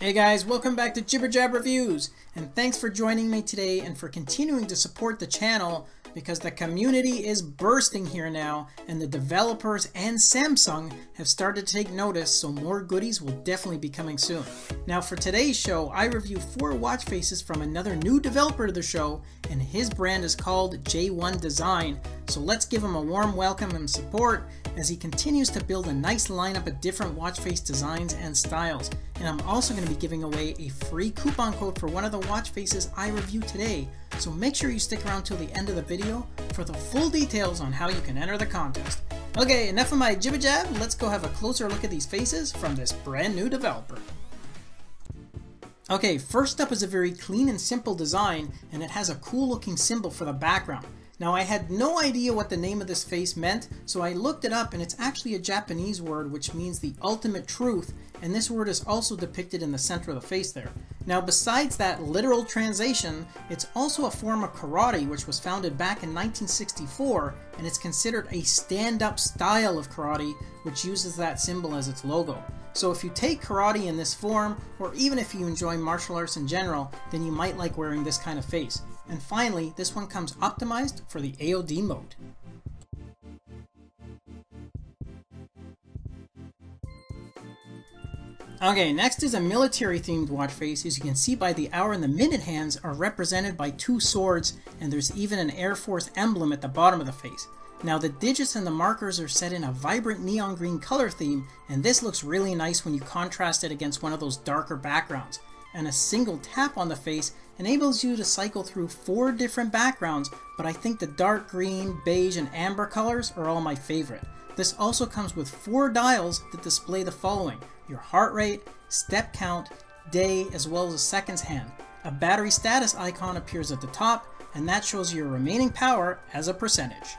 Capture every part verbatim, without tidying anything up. Hey guys, welcome back to Jibber Jab Reviews, and thanks for joining me today and for continuing to support the channel, because the community is bursting here now and the developers and Samsung have started to take notice, so more goodies will definitely be coming soon. Now for today's show, I review four watch faces from another new developer to the show, and his brand is called J-One Design, so let's give him a warm welcome and support as he continues to build a nice lineup of different watch face designs and styles. And I'm also going to be giving away a free coupon code for one of the watch faces I review today, so make sure you stick around till the end of the video for the full details on how you can enter the contest. Okay, enough of my jibber jab, let's go have a closer look at these faces from this brand new developer. Okay, first up is a very clean and simple design, and it has a cool looking symbol for the background. Now I had no idea what the name of this face meant, so I looked it up, and it's actually a Japanese word which means the ultimate truth, and this word is also depicted in the center of the face there. Now besides that literal translation, it's also a form of karate which was founded back in nineteen sixty-four, and it's considered a stand-up style of karate which uses that symbol as its logo. So if you take karate in this form, or even if you enjoy martial arts in general, then you might like wearing this kind of face. And finally, this one comes optimized for the A O D mode. Okay, next is a military themed watch face. As you can see by the hour and the minute hands are represented by two swords, and there's even an Air Force emblem at the bottom of the face. Now the digits and the markers are set in a vibrant neon green color theme, and this looks really nice when you contrast it against one of those darker backgrounds. And a single tap on the face enables you to cycle through four different backgrounds, but I think the dark green, beige, and amber colors are all my favorite. This also comes with four dials that display the following: your heart rate, step count, day, as well as a seconds hand. A battery status icon appears at the top, and that shows your remaining power as a percentage.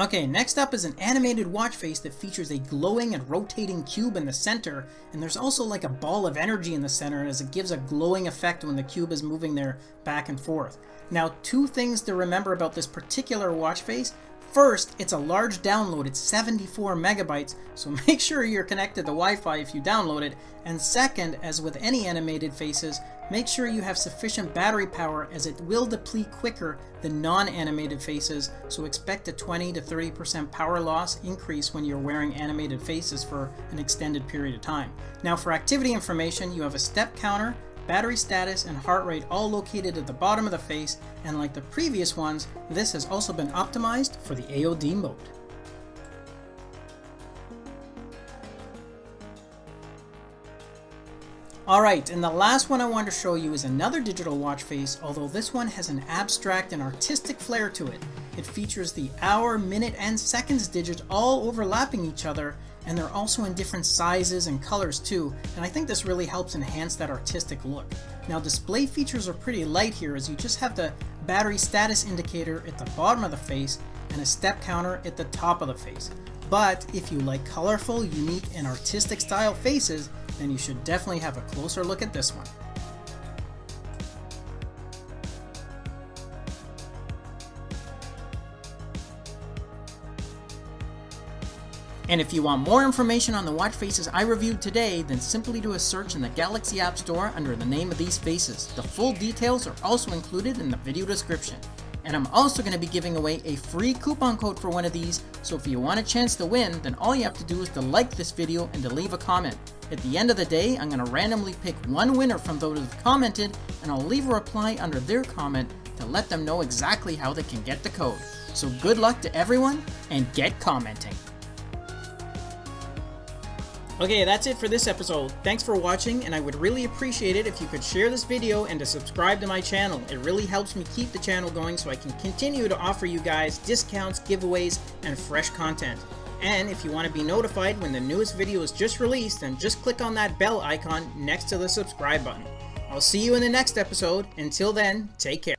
Okay, next up is an animated watch face that features a glowing and rotating cube in the center, and there's also like a ball of energy in the center as it gives a glowing effect when the cube is moving there back and forth. Now, two things to remember about this particular watch face. First, it's a large download, it's seventy-four megabytes, so make sure you're connected to Wi-Fi if you download it. And second, as with any animated faces, make sure you have sufficient battery power, as it will deplete quicker than non-animated faces, so expect a twenty to thirty percent power loss increase when you're wearing animated faces for an extended period of time. Now for activity information, you have a step counter, battery status, and heart rate all located at the bottom of the face, and like the previous ones, this has also been optimized for the A O D mode. Alright, and the last one I want to show you is another digital watch face, although this one has an abstract and artistic flair to it. It features the hour, minute, and seconds digits all overlapping each other, and they're also in different sizes and colors too, and I think this really helps enhance that artistic look. Now display features are pretty light here, as you just have the battery status indicator at the bottom of the face and a step counter at the top of the face. But if you like colorful, unique, and artistic style faces, then you should definitely have a closer look at this one. And if you want more information on the watch faces I reviewed today, then simply do a search in the Galaxy App Store under the name of these faces. The full details are also included in the video description. And I'm also going to be giving away a free coupon code for one of these, so if you want a chance to win, then all you have to do is to like this video and to leave a comment. At the end of the day, I'm going to randomly pick one winner from those who've commented, and I'll leave a reply under their comment to let them know exactly how they can get the code. So good luck to everyone, and get commenting! Okay, that's it for this episode. Thanks for watching, and I would really appreciate it if you could share this video and to subscribe to my channel. It really helps me keep the channel going so I can continue to offer you guys discounts, giveaways, and fresh content. And if you want to be notified when the newest video is just released, then just click on that bell icon next to the subscribe button. I'll see you in the next episode. Until then, take care.